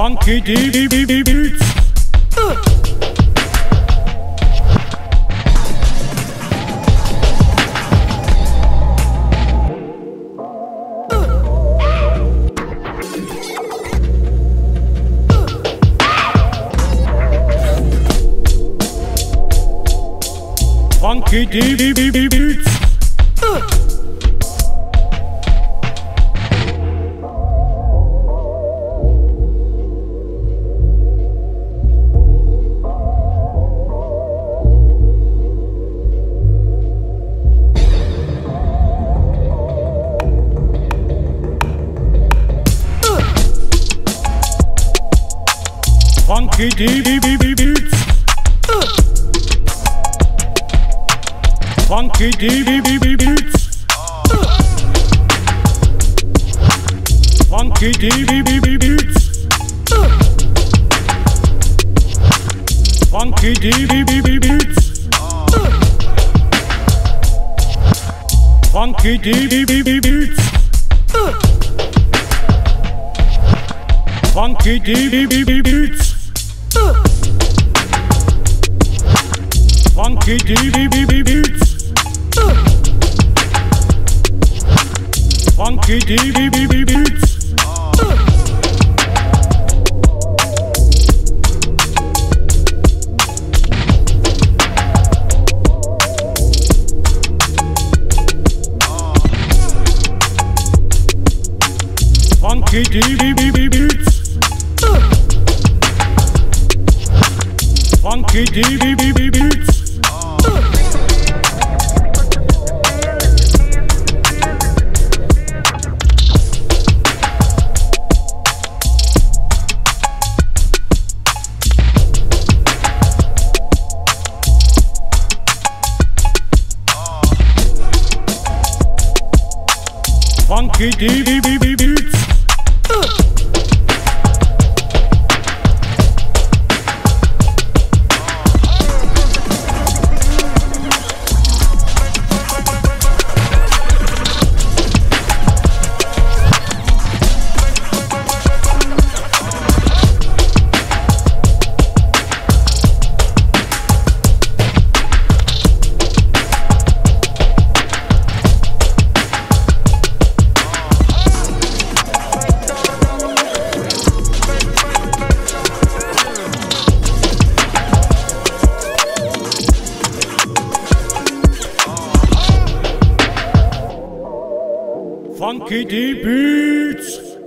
funky deep beats. Funky deep beats. Funky beats. Funky beats. Funky beats. Funky beats. Funky beats. Funky beats. Funky beats. Funky beats. Funky beats. Funky beats. Funky beats. Funky beats.